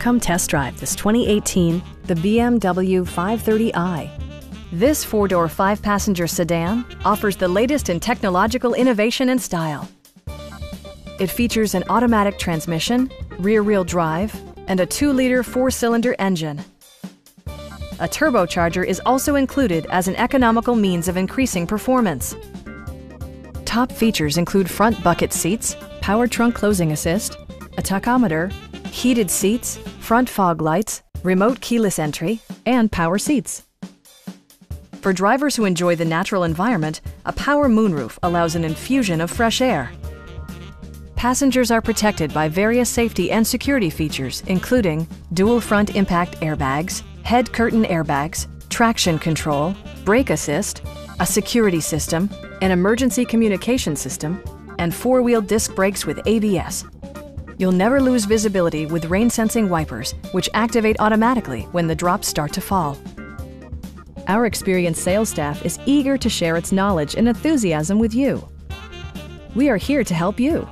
Come test drive this 2018 the BMW 530i. This four-door, five-passenger sedan offers the latest in technological innovation and style. It features an automatic transmission, rear-wheel drive, and a 2-liter four-cylinder engine. A turbocharger is also included as an economical means of increasing performance. Top features include front bucket seats, power trunk closing assist, a tachometer, heated seats, front fog lights, remote keyless entry, and power seats. For drivers who enjoy the natural environment, a power moonroof allows an infusion of fresh air. Passengers are protected by various safety and security features, including dual front impact airbags, head curtain airbags, traction control, brake assist, a security system, an emergency communication system, and four-wheel disc brakes with ABS. You'll never lose visibility with rain-sensing wipers, which activate automatically when the drops start to fall. Our experienced sales staff is eager to share its knowledge and enthusiasm with you. We are here to help you.